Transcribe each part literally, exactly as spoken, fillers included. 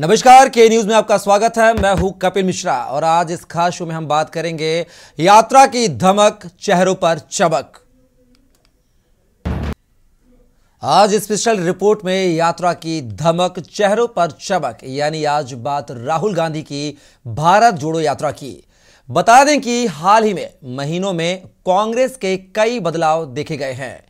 नमस्कार, के न्यूज़ में आपका स्वागत है। मैं हूं कपिल मिश्रा और आज इस खास शो में हम बात करेंगे यात्रा की धमक, चेहरों पर चमक। आज स्पेशल रिपोर्ट में यात्रा की धमक, चेहरों पर चमक, यानी आज बात राहुल गांधी की भारत जोड़ो यात्रा की। बता दें कि हाल ही में महीनों में कांग्रेस के कई बदलाव देखे गए हैं।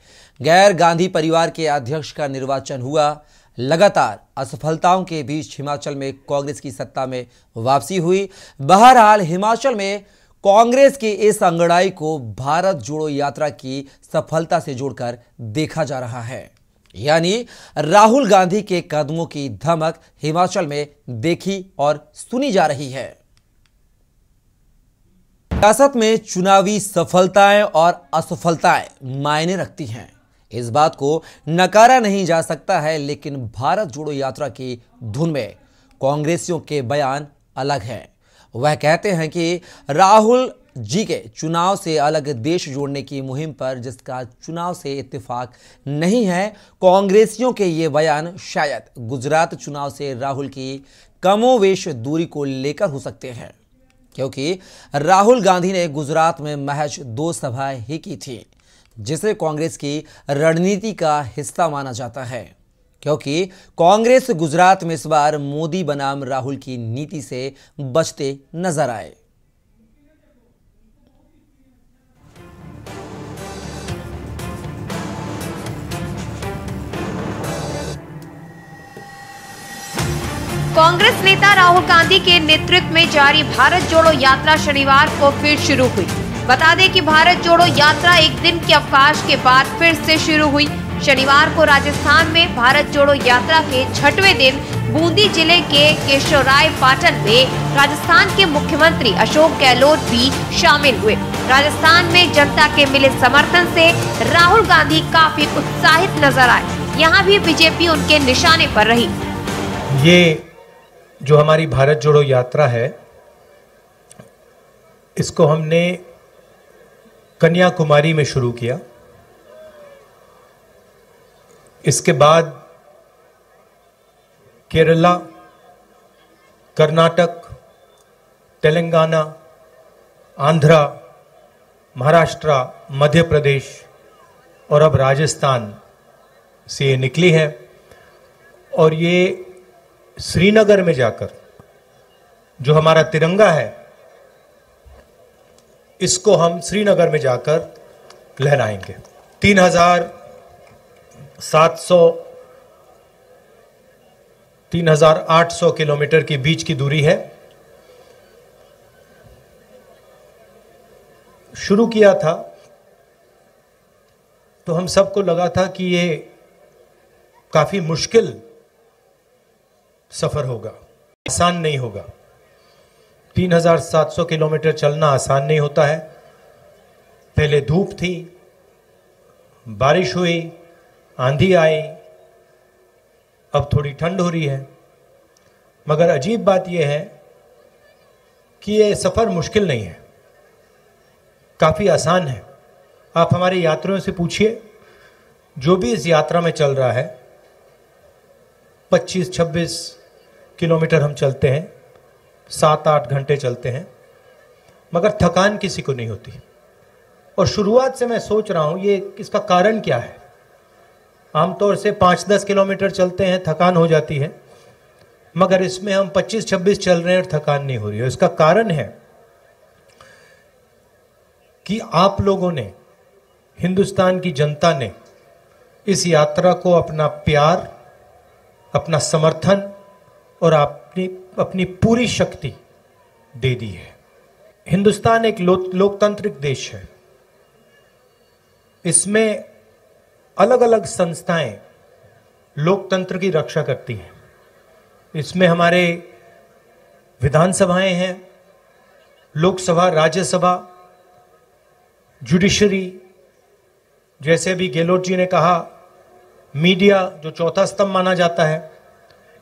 गैर गांधी परिवार के अध्यक्ष का निर्वाचन हुआ, लगातार असफलताओं के बीच हिमाचल में कांग्रेस की सत्ता में वापसी हुई। बहरहाल हिमाचल में कांग्रेस की इस अंगड़ाई को भारत जोड़ो यात्रा की सफलता से जोड़कर देखा जा रहा है, यानी राहुल गांधी के कदमों की धमक हिमाचल में देखी और सुनी जा रही है। सियासत में चुनावी सफलताएं और असफलताएं मायने रखती हैं, इस बात को नकारा नहीं जा सकता है, लेकिन भारत जोड़ो यात्रा की धुन में कांग्रेसियों के बयान अलग हैं। वह कहते हैं कि राहुल जी के चुनाव से अलग देश जोड़ने की मुहिम पर जिसका चुनाव से इत्तेफाक नहीं है, कांग्रेसियों के ये बयान शायद गुजरात चुनाव से राहुल की कमोवेश दूरी को लेकर हो सकते हैं, क्योंकि राहुल गांधी ने गुजरात में महज दो सभाएं ही की थी, जिसे कांग्रेस की रणनीति का हिस्सा माना जाता है, क्योंकि कांग्रेस गुजरात में इस बार मोदी बनाम राहुल की नीति से बचते नजर आए। कांग्रेस नेता राहुल गांधी के नेतृत्व में जारी भारत जोड़ो यात्रा शनिवार को फिर शुरू हुई। बता दें कि भारत जोड़ो यात्रा एक दिन के अवकाश के बाद फिर से शुरू हुई। शनिवार को राजस्थान में भारत जोड़ो यात्रा के छठवें दिन बूंदी जिले के केशोराय पाटन में राजस्थान के मुख्यमंत्री अशोक गहलोत भी शामिल हुए। राजस्थान में जनता के मिले समर्थन से राहुल गांधी काफी उत्साहित नजर आए। यहाँ भी बीजेपी उनके निशाने पर रही। ये जो हमारी भारत जोड़ो यात्रा है, इसको हमने कन्याकुमारी में शुरू किया। इसके बाद केरला, कर्नाटक, तेलंगाना, आंध्रा, महाराष्ट्र, मध्य प्रदेश और अब राजस्थान से निकली है और ये श्रीनगर में जाकर जो हमारा तिरंगा है इसको हम श्रीनगर में जाकर लहराएंगे। तीन हजार सात सौ तीन हजार आठ सौ किलोमीटर के बीच की दूरी है। शुरू किया था तो हम सबको लगा था कि ये काफी मुश्किल सफर होगा, आसान नहीं होगा। तीन हजार सात सौ किलोमीटर चलना आसान नहीं होता है। पहले धूप थी, बारिश हुई, आंधी आई, अब थोड़ी ठंड हो रही है, मगर अजीब बात यह है कि ये सफ़र मुश्किल नहीं है, काफ़ी आसान है। आप हमारे यात्रियों से पूछिए, जो भी इस यात्रा में चल रहा है, पच्चीस छब्बीस किलोमीटर हम चलते हैं, सात आठ घंटे चलते हैं, मगर थकान किसी को नहीं होती। और शुरुआत से मैं सोच रहा हूँ ये इसका कारण क्या है। आमतौर से पाँच दस किलोमीटर चलते हैं, थकान हो जाती है, मगर इसमें हम पच्चीस छब्बीस चल रहे हैं और थकान नहीं हो रही है। इसका कारण है कि आप लोगों ने, हिंदुस्तान की जनता ने इस यात्रा को अपना प्यार, अपना समर्थन और आपने अपनी पूरी शक्ति दे दी है। हिंदुस्तान एक लो, लोकतांत्रिक देश है। इसमें अलग अलग संस्थाएं लोकतंत्र की रक्षा करती हैं। इसमें हमारे विधानसभाएं हैं, लोकसभा, राज्यसभा, जुडिशरी, जैसे भी गहलोत जी ने कहा, मीडिया जो चौथा स्तंभ माना जाता है,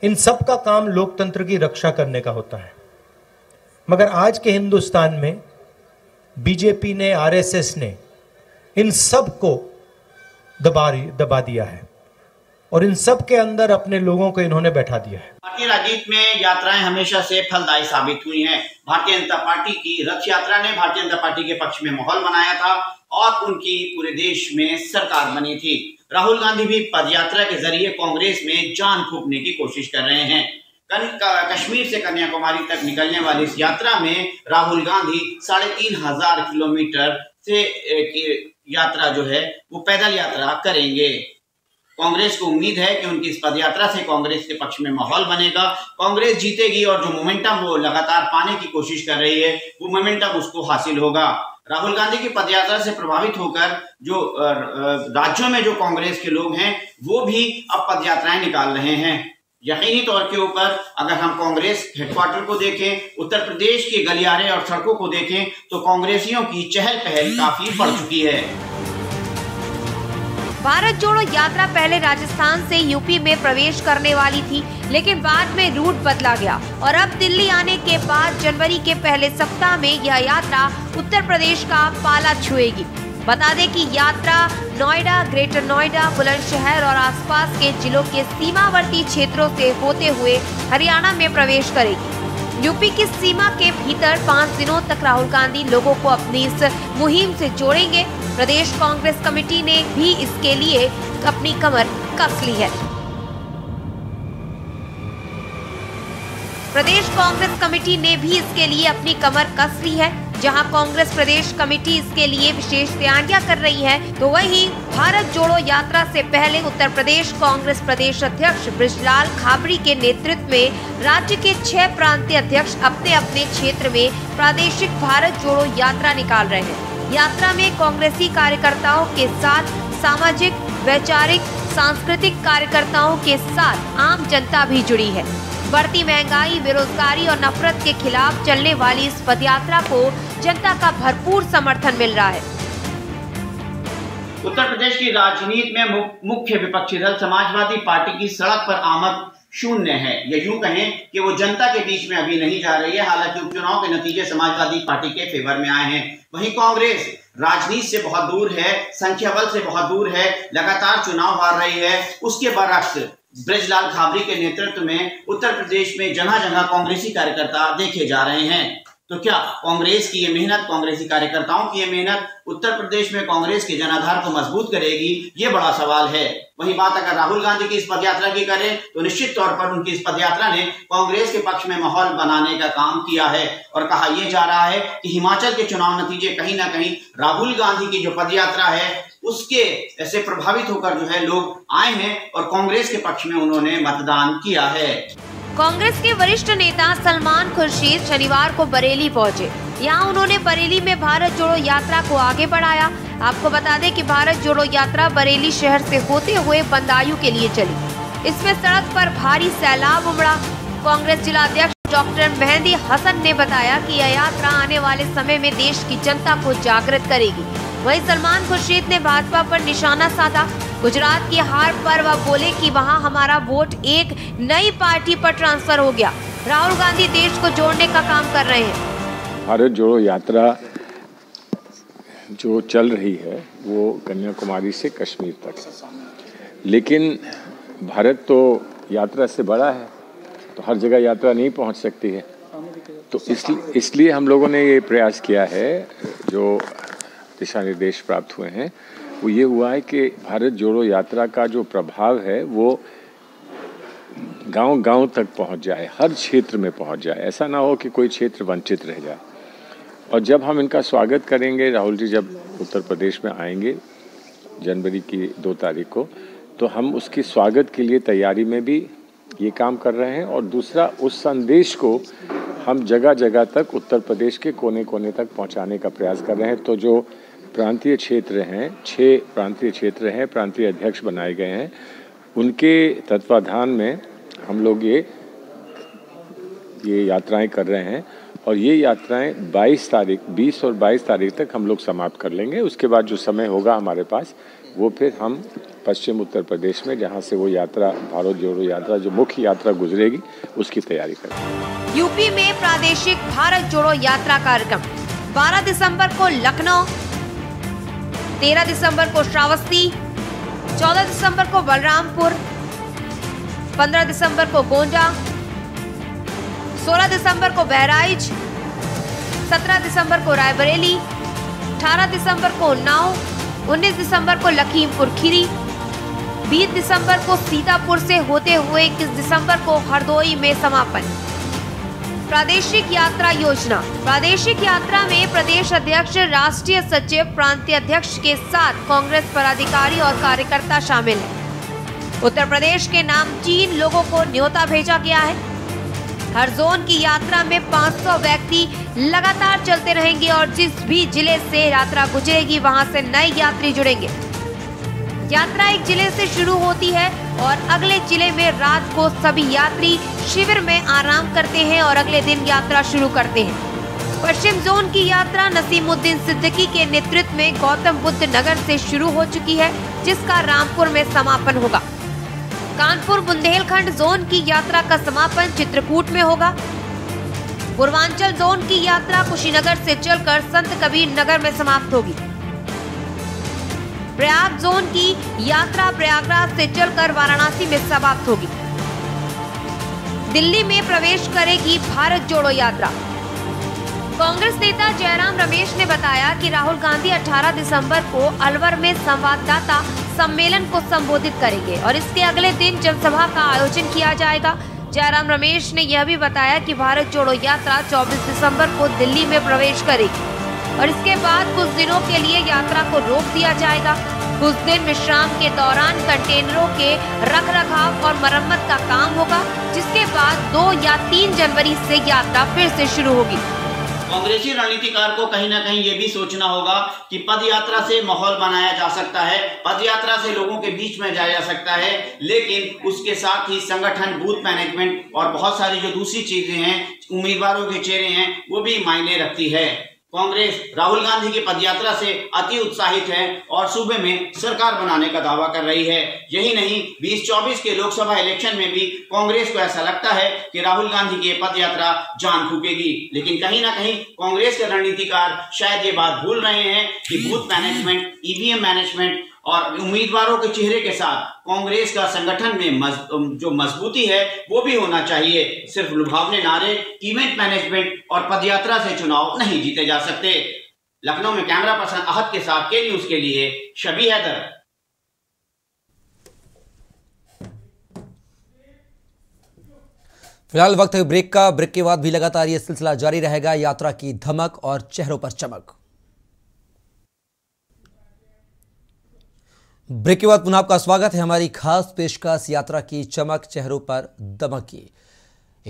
इन सब का काम लोकतंत्र की रक्षा करने का होता है। मगर आज के हिंदुस्तान में बीजेपी ने, आरएसएस ने इन सब को दबा दबा दिया है। और इन सब के अंदर अपने लोगों को इन्होंने बैठा दिया है। भारतीय राजनीति में यात्राएं हमेशा से फलदायी साबित हुई हैं। भारतीय जनता पार्टी की रथ यात्रा ने भारतीय जनता पार्टी के पक्ष में माहौल बनाया था और उनकी पूरे देश में सरकार बनी थी। राहुल गांधी भी पदयात्रा के जरिए कांग्रेस में जान फूंकने की कोशिश कर रहे हैं। कश्मीर से कन्याकुमारी तक निकलने वाली इस यात्रा में राहुल गांधी साढ़े तीन हजार किलोमीटर से यात्रा जो है वो पैदल यात्रा करेंगे। कांग्रेस को उम्मीद है कि उनकी इस पदयात्रा से कांग्रेस के पक्ष में माहौल बनेगा, कांग्रेस जीतेगी और जो मोमेंटम वो लगातार पाने की कोशिश कर रही है वो मोमेंटम उसको हासिल होगा। राहुल गांधी की पदयात्रा से प्रभावित होकर जो राज्यों में जो कांग्रेस के लोग हैं वो भी अब पदयात्राएं निकाल रहे हैं। यकीनी तौर के ऊपर अगर हम कांग्रेस हेडक्वार्टर को देखें, उत्तर प्रदेश के गलियारे और सड़कों को देखें तो कांग्रेसियों की चहल पहल काफी बढ़ चुकी है। भारत जोड़ो यात्रा पहले राजस्थान से यूपी में प्रवेश करने वाली थी, लेकिन बाद में रूट बदला गया और अब दिल्ली आने के बाद जनवरी के पहले सप्ताह में यह यात्रा उत्तर प्रदेश का पाला छुएगी। बता दें कि यात्रा नोएडा, ग्रेटर नोएडा, बुलंदशहर और आसपास के जिलों के सीमावर्ती क्षेत्रों से होते हुए हरियाणा में प्रवेश करेगी। यूपी की सीमा के भीतर पाँच दिनों तक राहुल गांधी लोगों को अपनी इस मुहिम से जोड़ेंगे। प्रदेश कांग्रेस कमेटी ने भी इसके लिए अपनी कमर कस ली है। प्रदेश कांग्रेस कमेटी ने भी इसके लिए अपनी कमर कस ली है। जहां कांग्रेस प्रदेश कमेटी इसके लिए विशेष तैयारियां कर रही है, तो वहीं भारत जोड़ो यात्रा से पहले उत्तर प्रदेश कांग्रेस प्रदेश अध्यक्ष बृजलाल खाबरी के नेतृत्व में राज्य के छह प्रांतीय अध्यक्ष अपने अपने क्षेत्र में प्रादेशिक भारत जोड़ो यात्रा निकाल रहे हैं। यात्रा में कांग्रेसी कार्यकर्ताओं के साथ सामाजिक, वैचारिक, सांस्कृतिक कार्यकर्ताओं के साथ आम जनता भी जुड़ी है। बढ़ती महंगाई, बेरोजगारी और नफरत के खिलाफ चलने वाली इस पदयात्रा को जनता का भरपूर समर्थन मिल रहा है। उत्तर प्रदेश की राजनीति में मुख्य विपक्षी दल समाजवादी पार्टी की सड़क पर आमद शून्य है, या यूं कहें कि वो जनता के बीच में अभी नहीं जा रही है। हालांकि उपचुनाव के नतीजे समाजवादी पार्टी के फेवर में आए हैं। वहीं कांग्रेस राजनीति से बहुत दूर है, संख्या बल से बहुत दूर है, लगातार चुनाव हार रही है। उसके बरक्स बृजलाल खाबरी के नेतृत्व में उत्तर प्रदेश में जगह जगह कांग्रेसी कार्यकर्ता देखे जा रहे हैं। तो क्या कांग्रेस की ये मेहनत, कांग्रेसी कार्यकर्ताओं की ये मेहनत उत्तर प्रदेश में कांग्रेस के जनाधार को मजबूत करेगी, ये बड़ा सवाल है। वहीं बात अगर राहुल गांधी की इस पदयात्रा की करें तो निश्चित तौर पर उनकी इस पदयात्रा ने कांग्रेस के पक्ष में माहौल बनाने का काम किया है और कहा यह जा रहा है कि हिमाचल के चुनाव नतीजे कहीं ना कहीं राहुल गांधी की जो पदयात्रा है उसके ऐसे प्रभावित होकर जो है लोग आए हैं और कांग्रेस के पक्ष में उन्होंने मतदान किया है। कांग्रेस के वरिष्ठ नेता सलमान खुर्शीद शनिवार को बरेली पहुंचे। यहां उन्होंने बरेली में भारत जोड़ो यात्रा को आगे बढ़ाया। आपको बता दें कि भारत जोड़ो यात्रा बरेली शहर से होते हुए बंदायू के लिए चली। इसमें सड़क पर भारी सैलाब उमड़ा। कांग्रेस जिलाध्यक्ष डॉक्टर मेहंदी हसन ने बताया कि यह यात्रा आने वाले समय में देश की जनता को जागृत करेगी। वहीं सलमान खुर्शीद ने भाजपा पर निशाना साधा। गुजरात की हार पर वह बोले कि वहां हमारा वोट एक नई पार्टी पर ट्रांसफर हो गया। राहुल गांधी देश को जोड़ने का काम कर रहे हैं। भारत जोड़ो यात्रा जो चल रही है वो कन्याकुमारी से कश्मीर तक है, लेकिन भारत तो यात्रा से बड़ा है, तो हर जगह यात्रा नहीं पहुंच सकती है। तो इसलिए इसलिए हम लोगों ने ये प्रयास किया है, जो दिशा निर्देश प्राप्त हुए हैं वो ये हुआ है कि भारत जोड़ो यात्रा का जो प्रभाव है वो गांव-गांव तक पहुंच जाए, हर क्षेत्र में पहुंच जाए, ऐसा ना हो कि कोई क्षेत्र वंचित रह जाए। और जब हम इनका स्वागत करेंगे, राहुल जी जब उत्तर प्रदेश में आएंगे जनवरी की दो तारीख को, तो हम उसकी स्वागत के लिए तैयारी में भी ये काम कर रहे हैं और दूसरा उस संदेश को हम जगह जगह तक उत्तर प्रदेश के कोने कोने तक पहुँचाने का प्रयास कर रहे हैं। तो जो प्रांतीय क्षेत्र हैं, छः प्रांतीय क्षेत्र हैं, प्रांतीय अध्यक्ष बनाए गए हैं, उनके तत्वाधान में हम लोग ये ये यात्राएं कर रहे हैं और ये यात्राएं बाईस तारीख बीस और बाईस तारीख तक हम लोग समाप्त कर लेंगे। उसके बाद जो समय होगा हमारे पास वो फिर हम पश्चिम उत्तर प्रदेश में जहाँ से वो यात्रा, भारत जोड़ो यात्रा जो मुख्य यात्रा गुजरेगी, उसकी तैयारी करेंगे। यूपी में प्रादेशिक भारत जोड़ो यात्रा कार्यक्रम बारह दिसंबर को लखनऊ, तेरह दिसंबर को श्रावस्ती, चौदह दिसंबर को बलरामपुर, पंद्रह दिसंबर को गोंडा, सोलह दिसंबर को बहराइच, सत्रह दिसंबर को रायबरेली, अठारह दिसंबर को उन्नाव, उन्नीस दिसंबर को लखीमपुर खीरी, बीस दिसंबर को सीतापुर से होते हुए इक्कीस दिसंबर को हरदोई में समापन। प्रादेशिक यात्रा योजना। प्रादेशिक यात्रा में प्रदेश अध्यक्ष, राष्ट्रीय सचिव, प्रांतीय अध्यक्ष के साथ कांग्रेस पदाधिकारी और कार्यकर्ता शामिल हैं। उत्तर प्रदेश के नामचीन लोगों को न्योता भेजा गया है। हर जोन की यात्रा में पाँच सौ व्यक्ति लगातार चलते रहेंगे और जिस भी जिले से यात्रा गुजरेगी वहां से नए यात्री जुड़ेंगे। यात्रा एक जिले से शुरू होती है और अगले जिले में रात को सभी यात्री शिविर में आराम करते हैं और अगले दिन यात्रा शुरू करते हैं। पश्चिम जोन की यात्रा नसीमुद्दीन सिद्दीकी के नेतृत्व में गौतम बुद्ध नगर से शुरू हो चुकी है, जिसका रामपुर में समापन होगा। कानपुर बुंदेलखंड जोन की यात्रा का समापन चित्रकूट में होगा। पूर्वांचल जोन की यात्रा कुशीनगर से चलकर संत कबीर नगर में समाप्त होगी। प्रयाग जोन की यात्रा प्रयागराज से चलकर वाराणसी में समाप्त होगी। दिल्ली में प्रवेश करेगी भारत जोड़ो यात्रा। कांग्रेस नेता जयराम रमेश ने बताया कि राहुल गांधी अठारह दिसंबर को अलवर में संवाददाता सम्मेलन को संबोधित करेंगे और इसके अगले दिन जनसभा का आयोजन किया जाएगा। जयराम रमेश ने यह भी बताया कि भारत जोड़ो यात्रा चौबीस दिसंबर को दिल्ली में प्रवेश करेगी और इसके बाद कुछ दिनों के लिए यात्रा को रोक दिया जाएगा। कुछ दिन विश्राम के दौरान कंटेनरों के रखरखाव और मरम्मत का काम होगा, जिसके बाद दो या तीन जनवरी से यात्रा फिर से शुरू होगी। कांग्रेसी रणनीतिकार को कहीं ना कहीं ये भी सोचना होगा कि पद यात्रा से माहौल बनाया जा सकता है, पद यात्रा से लोगों के बीच में जाया जा सकता है, लेकिन उसके साथ ही संगठन, बूथ मैनेजमेंट और बहुत सारी जो दूसरी चीजें हैं, उम्मीदवारों के चेहरे हैं, वो भी मायने रखती है। कांग्रेस राहुल गांधी की पदयात्रा से अति उत्साहित है और सूबे में सरकार बनाने का दावा कर रही है। यही नहीं, बीस चौबीस के लोकसभा इलेक्शन में भी कांग्रेस को ऐसा लगता है कि राहुल गांधी की पदयात्रा जान फूकेगी, लेकिन कहीं ना कहीं कांग्रेस के रणनीतिकार शायद ये बात भूल रहे हैं कि बूथ मैनेजमेंट, ईवीएम मैनेजमेंट और उम्मीदवारों के चेहरे के साथ कांग्रेस का संगठन में मज, जो मजबूती है वो भी होना चाहिए। सिर्फ लुभावने नारे, इवेंट मैनेजमेंट और पदयात्रा से चुनाव नहीं जीते जा सकते। लखनऊ में कैमरा पर्सन अहद के साथ के न्यूज के लिए शबी हैदर। फिलहाल वक्त है ब्रेक का। ब्रेक के बाद भी लगातार यह सिलसिला जारी रहेगा, यात्रा की धमक और चेहरों पर चमक। ब्रेक के बाद पुनः आपका स्वागत है। हमारी खास पेशकश यात्रा की चमक, चेहरों पर दमक की।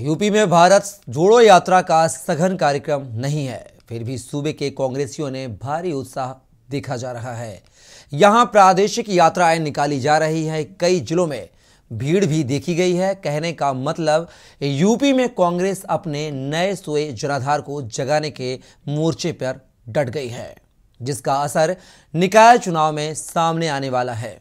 यूपी में भारत जोड़ो यात्रा का सघन कार्यक्रम नहीं है, फिर भी सूबे के कांग्रेसियों ने भारी उत्साह देखा जा रहा है। यहां प्रादेशिक यात्राएं निकाली जा रही हैं, कई जिलों में भीड़ भी देखी गई है। कहने का मतलब यूपी में कांग्रेस अपने नए सोए जनाधार को जगाने के मोर्चे पर डट गई है, जिसका असर निकाय चुनाव में सामने आने वाला है।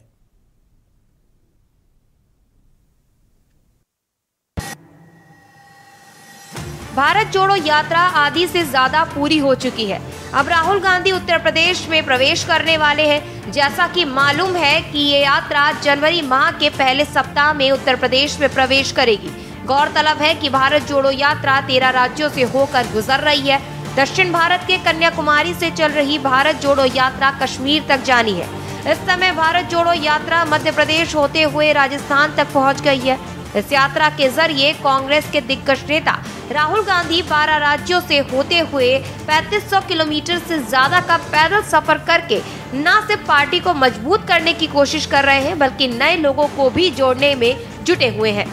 भारत जोड़ो यात्रा आधी से ज्यादा पूरी हो चुकी है। अब राहुल गांधी उत्तर प्रदेश में प्रवेश करने वाले हैं। जैसा कि मालूम है कि ये यात्रा जनवरी माह के पहले सप्ताह में उत्तर प्रदेश में प्रवेश करेगी। गौरतलब है कि भारत जोड़ो यात्रा तेरह राज्यों से होकर गुजर रही है। दक्षिण भारत के कन्याकुमारी से चल रही भारत जोड़ो यात्रा कश्मीर तक जानी है। इस समय भारत जोड़ो यात्रा मध्य प्रदेश होते हुए राजस्थान तक पहुंच गई है। इस यात्रा के जरिए कांग्रेस के दिग्गज नेता राहुल गांधी बारह राज्यों से होते हुए पैंतीस सौ किलोमीटर से ज्यादा का पैदल सफर करके न सिर्फ पार्टी को मजबूत करने की कोशिश कर रहे हैं, बल्कि नए लोगों को भी जोड़ने में जुटे हुए हैं।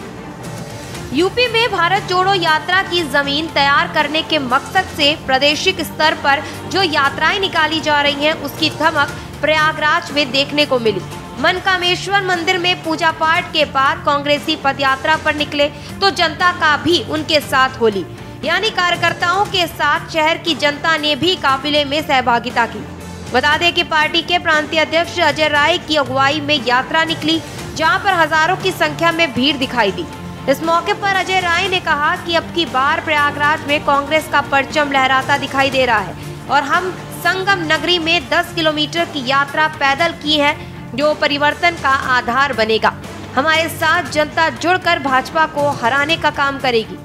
यूपी में भारत जोड़ो यात्रा की जमीन तैयार करने के मकसद से प्रादेशिक स्तर पर जो यात्राएं निकाली जा रही हैं, उसकी धमक प्रयागराज में देखने को मिली। मनकामेश्वर मंदिर में पूजा पाठ के बाद कांग्रेसी पदयात्रा पर निकले तो जनता का भी उनके साथ होली, यानी कार्यकर्ताओं के साथ शहर की जनता ने भी काफिले में सहभागिता की। बता दें कि पार्टी के प्रांतीय अध्यक्ष अजय राय की अगुवाई में यात्रा निकली, जहाँ पर हजारों की संख्या में भीड़ दिखाई दी। इस मौके पर अजय राय ने कहा कि अब की बार प्रयागराज में कांग्रेस का परचम लहराता दिखाई दे रहा है और हम संगम नगरी में दस किलोमीटर की यात्रा पैदल की है, जो परिवर्तन का आधार बनेगा। हमारे साथ जनता जुड़कर भाजपा को हराने का काम करेगी।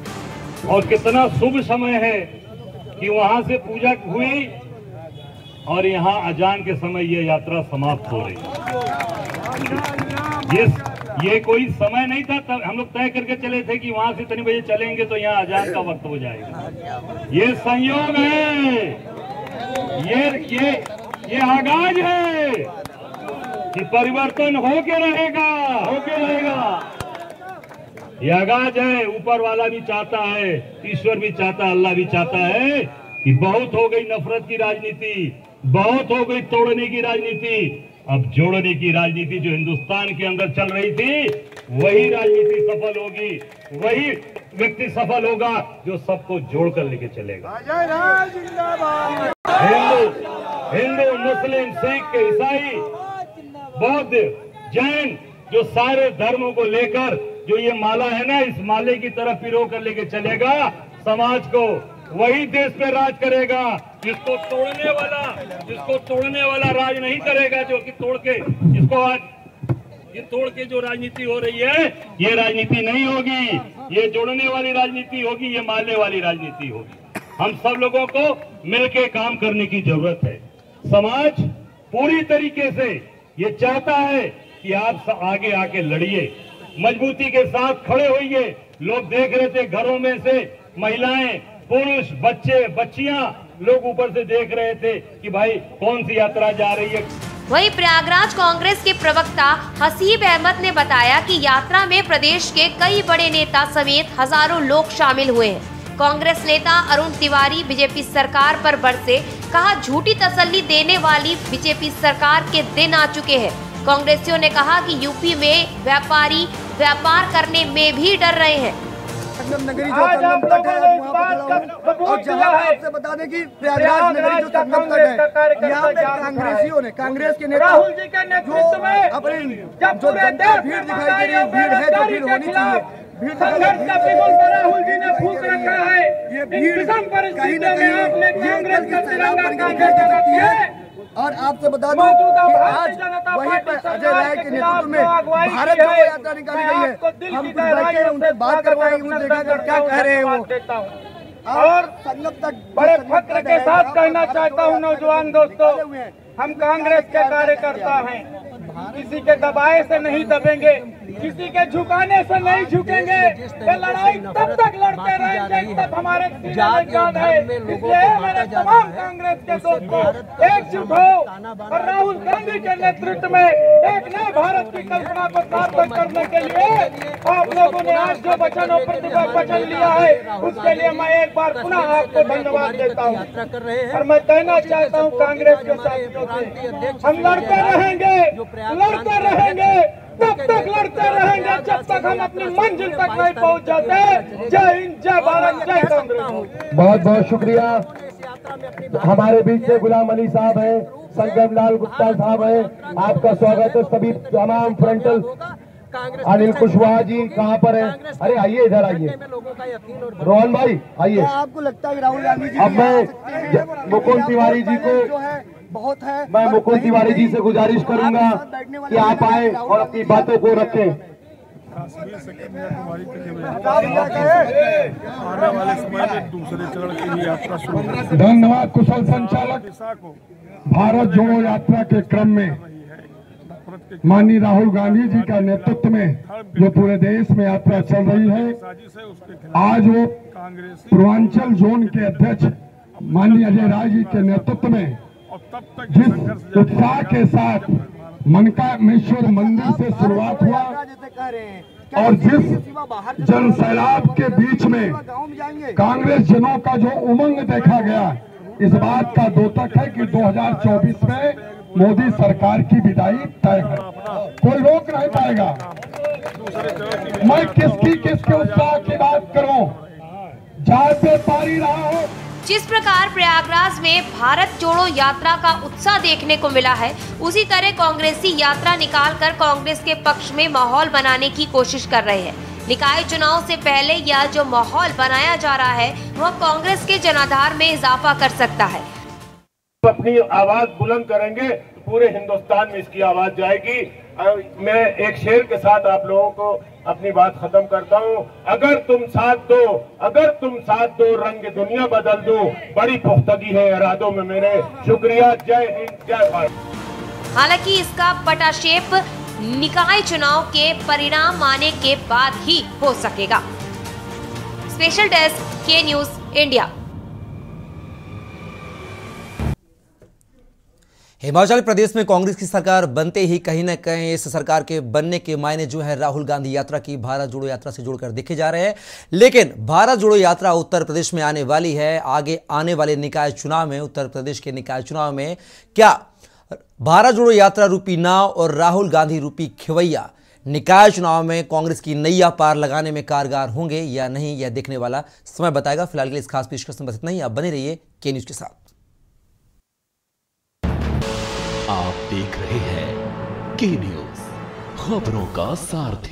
और कितना शुभ समय है कि वहाँ से पूजा हुई और यहाँ अजान के समय ये यात्रा समाप्त हो रही। ये ये कोई समय नहीं था, तब हम लोग तय करके चले थे कि वहाँ से इतने बजे चलेंगे तो यहाँ अजान का वक्त हो जाएगा। ये संयोग है, ये ये ये आगाज है कि परिवर्तन होके रहेगा, होके रहेगा। ये आगाज है। ऊपर वाला भी चाहता है, ईश्वर भी चाहता है, अल्लाह भी चाहता है कि बहुत हो गई नफरत की राजनीति, बहुत हो गई तोड़ने की राजनीति, अब जोड़ने की राजनीति जो हिंदुस्तान के अंदर चल रही थी वही राजनीति सफल होगी, वही व्यक्ति सफल होगा जो सबको जोड़कर लेके चलेगा। हिंदू हिंदू मुस्लिम सिख ईसाई बौद्ध जैन जो सारे धर्मों को लेकर जो ये माला है ना, इस माले की तरफ पिरो कर लेके चलेगा समाज को, वही देश पे राज करेगा। जिसको तोड़ने वाला जिसको तोड़ने वाला राज नहीं करेगा, जो कि तोड़ के जिसको आज ये तोड़ के जो राजनीति हो रही है ये राजनीति नहीं होगी, ये जोड़ने वाली राजनीति होगी, ये माले वाली राजनीति होगी। हम सब लोगों को मिलके काम करने की जरूरत है। समाज पूरी तरीके से ये चाहता है कि आप आगे आके लड़िए, मजबूती के साथ खड़े होइए। लोग देख रहे थे घरों में से महिलाएं पुरुष बच्चे बच्चियां लोग ऊपर से देख रहे थे कि भाई कौन सी यात्रा जा रही है। वहीं प्रयागराज कांग्रेस के प्रवक्ता हसीब अहमद ने बताया कि यात्रा में प्रदेश के कई बड़े नेता समेत हजारों लोग शामिल हुए हैं। कांग्रेस नेता अरुण तिवारी बीजेपी सरकार पर बरसे, कहा झूठी तसल्ली देने वाली बीजेपी सरकार के दिन आ चुके हैं। कांग्रेसियों ने कहा कि यूपी में व्यापारी व्यापार करने में भी डर रहे हैं। आपसे बता दें कि प्रयागराज नगरी जो संगम तट है यहाँ पे कांग्रेसियों ने, कांग्रेस के नेता जो अपने जो जनता भीड़ दिखाई दे रही है, भीड़ है जो भीड़ होनी चाहिए, भीड़ राहुल जी ने फूंक रखा है। ये भीड़ कहीं ना कहीं कांग्रेस का तिरंगा कांग्रेस कर रखी है। और आपसे बता दूं कि आज वहीं पर अजय राय के नेतृत्व में भारत जोड़ो यात्रा निकाली गई है। हम कुछ बैठे उनसे बात करवाएंगे, उनसे देखा क्या कह रहे हैं वो। और संगम तक बड़े फक्र के साथ कहना चाहता हूँ नौजवान दोस्तों, हम कांग्रेस के कार्यकर्ता हैं, किसी के दबाए से नहीं दबेंगे, किसी के झुकाने से नहीं झुकेंगे। ये लड़ाई तब तक लड़ते रहेंगे जब हमारे जान है। इसलिए हमारे तमाम कांग्रेस के दोस्तों एकजुट हो और राहुल गांधी के नेतृत्व में एक नए भारत की कल्पना को सार्थक करने के लिए आप लोगों ने आज जो वचन और प्रतिभा वचन लिया है उसके लिए मैं एक बार पुनः आपको धन्यवाद देता हूँ। और मैं कहना चाहता हूँ कांग्रेस के साथियों से, हम लड़ते रहेंगे लड़ते रहेंगे तब तक लड़ते रहेंगे जब तक हम अपनी मंजिल तक नहीं पहुंच जाते। जय हिंद, जय भारत, जय कांग्रेस। बहुत बहुत शुक्रिया। हमारे बीच में गुलाम अली साहब है, संगम लाल गुप्ता साहब है, आपका स्वागत है। सभी तमाम फ्रंटल अनिल कुशवाहा जी कहाँ पर है? अरे आइए इधर आइए रोहन भाई, आइए। आपको लगता है राहुल गांधी जी? अब मैं मुकुल तिवारी जी को बहुत है, मैं मुकुल तिवारी जी से गुजारिश करूंगा कि आप आए और अपनी बातों को रखें। आने वाले समय में दूसरे चरण की भी यात्रा शुरू होगी। धन्यवाद। कुशल संचालक भारत जोड़ो यात्रा के क्रम में माननीय राहुल गांधी जी का नेतृत्व में जो पूरे देश में यात्रा चल रही है, आज वो पूर्वांचल जोन के अध्यक्ष माननीय अजय राय जी के नेतृत्व में जिस उत्साह के साथ मनकामेश्वर मंदिर से शुरुआत हुआ और जिस जन सैलाब के बीच में कांग्रेस जनों का जो उमंग देखा गया, इस बात का द्योतक है कि दो हज़ार चौबीस में मोदी सरकार की विदाई तय है, कोई रोक नहीं पाएगा। मैं किसकी किसके उत्साह की बात करूं, जहां से पारी रहा हो। जिस प्रकार प्रयागराज में भारत जोड़ो यात्रा का उत्साह देखने को मिला है, उसी तरह कांग्रेसी यात्रा निकालकर कांग्रेस के पक्ष में माहौल बनाने की कोशिश कर रहे हैं। निकाय चुनाव से पहले यह जो माहौल बनाया जा रहा है वह कांग्रेस के जनाधार में इजाफा कर सकता है। अपनी आवाज बुलंद करेंगे, पूरे हिंदुस्तान में इसकी आवाज जाएगी। मैं एक शेर के साथ आप लोगों को अपनी बात खत्म करता हूँ। अगर तुम साथ दो, अगर तुम साथ दो, रंग दुनिया बदल दो, बड़ी पुख्तगी है इरादों में मेरे। शुक्रिया, जय हिंद, जय भारत। हालांकि इसका पटाक्षेप निकाय चुनाव के परिणाम आने के बाद ही हो सकेगा। Special desk, K news India. Himachal Pradesh में कांग्रेस की सरकार बनते ही कहीं ना कहीं इस सरकार के बनने के मायने जो है राहुल गांधी यात्रा की भारत जोड़ो यात्रा से जोड़कर देखे जा रहे हैं। लेकिन भारत जोड़ो यात्रा उत्तर प्रदेश में आने वाली है। आगे आने वाले निकाय चुनाव में, उत्तर प्रदेश के निकाय चुनाव में क्या भारत जोड़ो यात्रा रूपी नाव और राहुल गांधी रूपी खिवैया निकाय चुनाव में कांग्रेस की नैया पार लगाने में कारगर होंगे या नहीं, यह देखने वाला समय बताएगा। फिलहाल के लिए इस खास पेशकश में बस इतना ही। आप बने रहिए के न्यूज के साथ। आप देख रहे हैं के न्यूज, खबरों का सारथी।